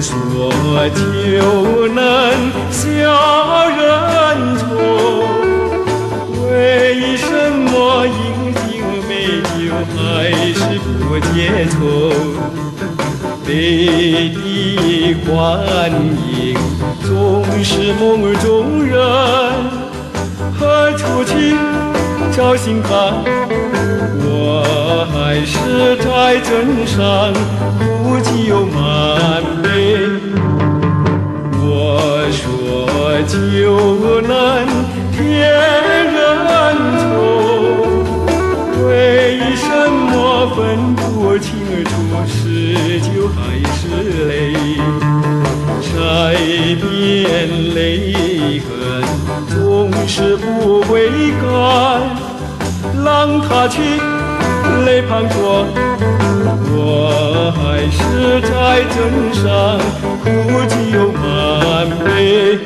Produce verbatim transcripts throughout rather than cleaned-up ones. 说就能笑人愁，为什么阴晴没有还是不解愁？泪滴欢迎总是梦中人，何处去找新伴？我还是在镇上不久满杯。我说酒能骗人愁，为什么分不清楚是酒还是泪？晒遍泪痕总是不会干。 让他去泪滂沱，我还是在镇上苦酒满杯。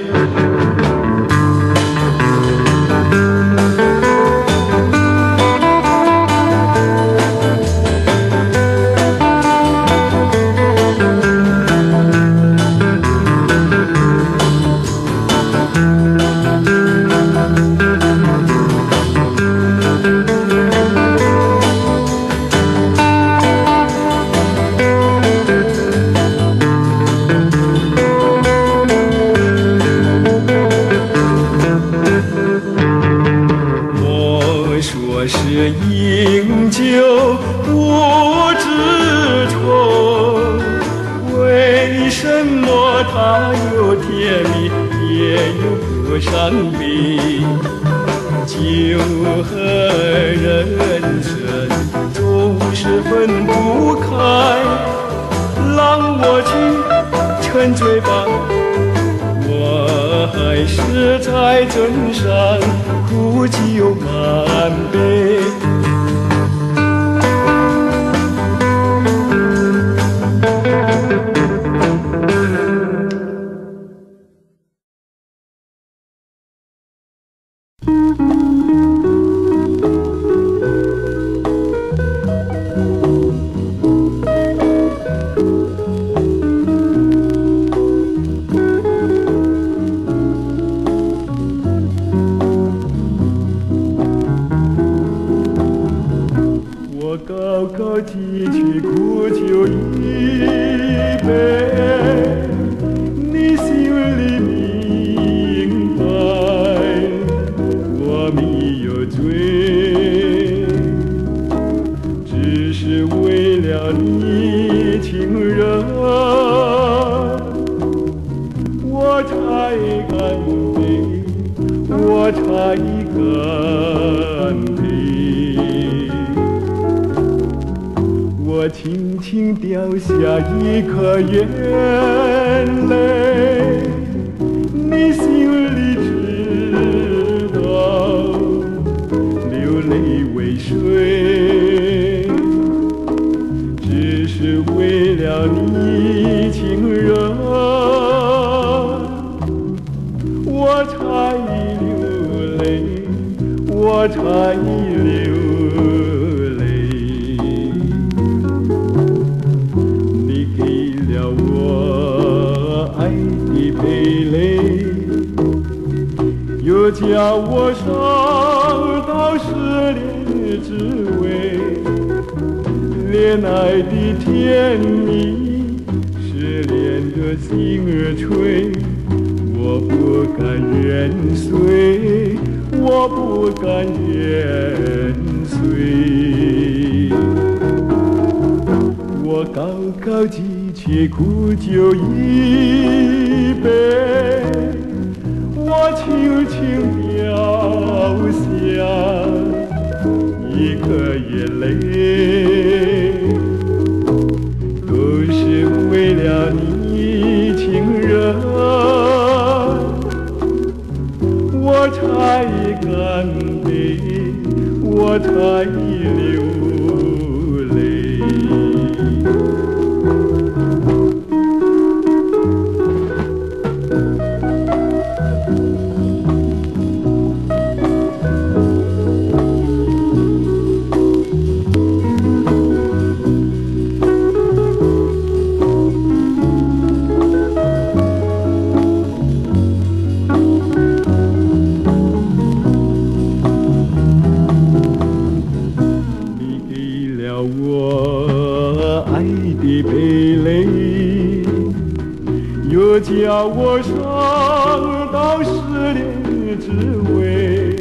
我尝到失恋滋味，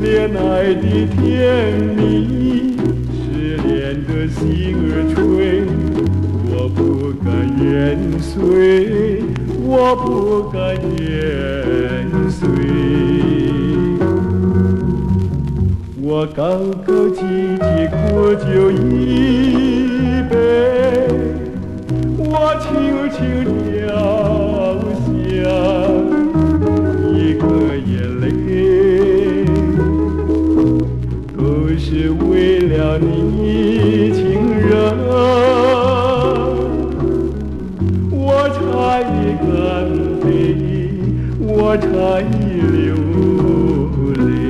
恋爱的甜蜜，失恋的心儿垂，我不敢言碎，我不敢言碎。我高高举起苦酒一杯，我轻轻掉。 一个眼泪，都是为了你，情人，我差一干杯，我差一流泪。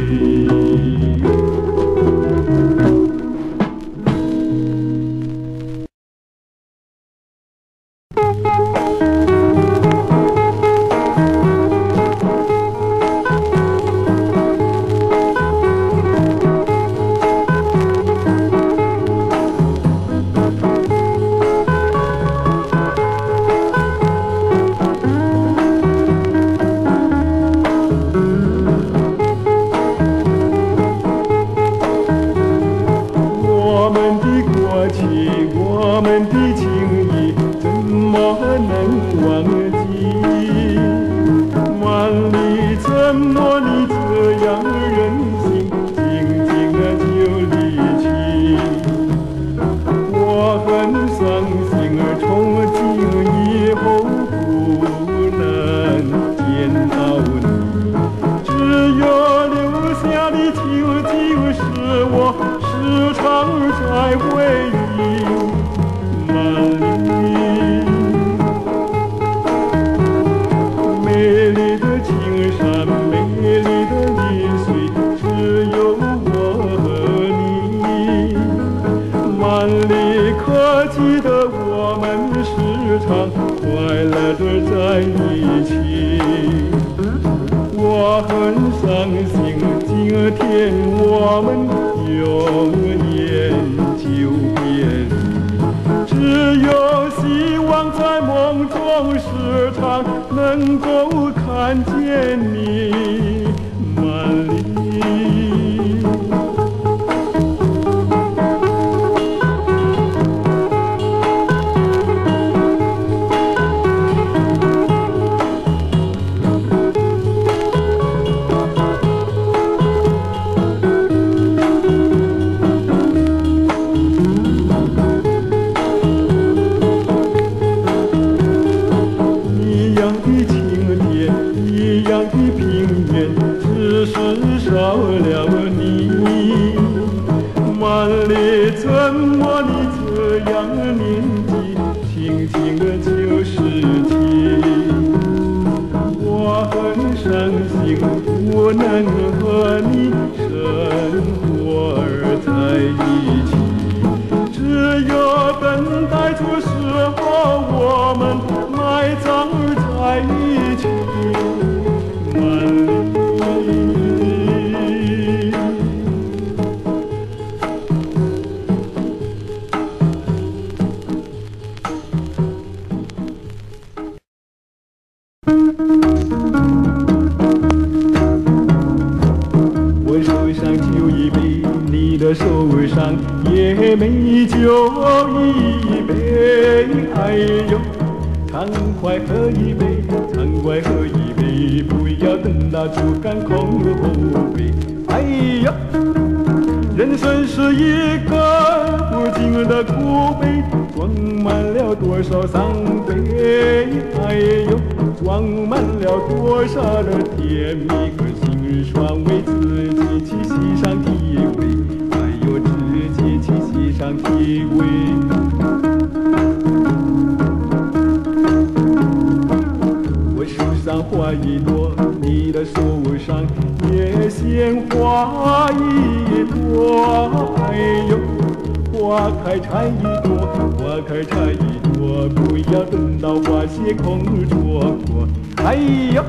花开缠一朵，花开缠一朵。我不要等到花谢空错过。哎呀，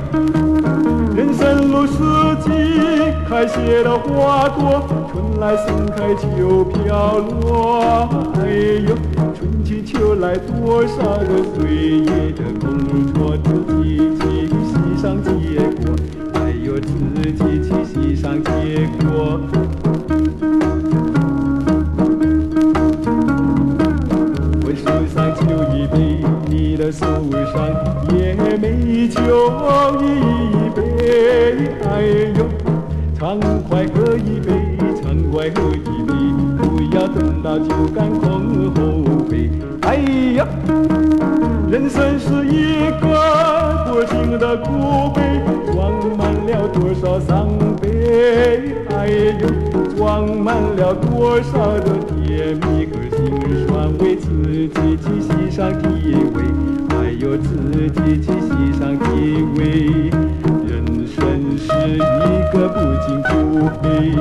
人生如四季，开谢的花朵，春来盛开秋飘落。哎呦，春去秋来，多少个岁月的工作，自己去喜上结果，哎呦，自己去喜上结果。 树上野梅酒一杯，哎呦，畅快喝一杯，畅快喝一杯，不要等到酒干空后悔。哎呀，人生是一个多情的苦悲，装满了多少伤悲，哎呦，装满了多少的甜蜜和辛酸，为自己去欣赏体味。 有自己去欣赏体味，人生是一个不惊不悲，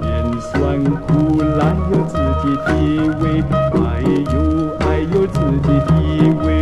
甜酸苦辣有自己体味，爱有爱有自己体味。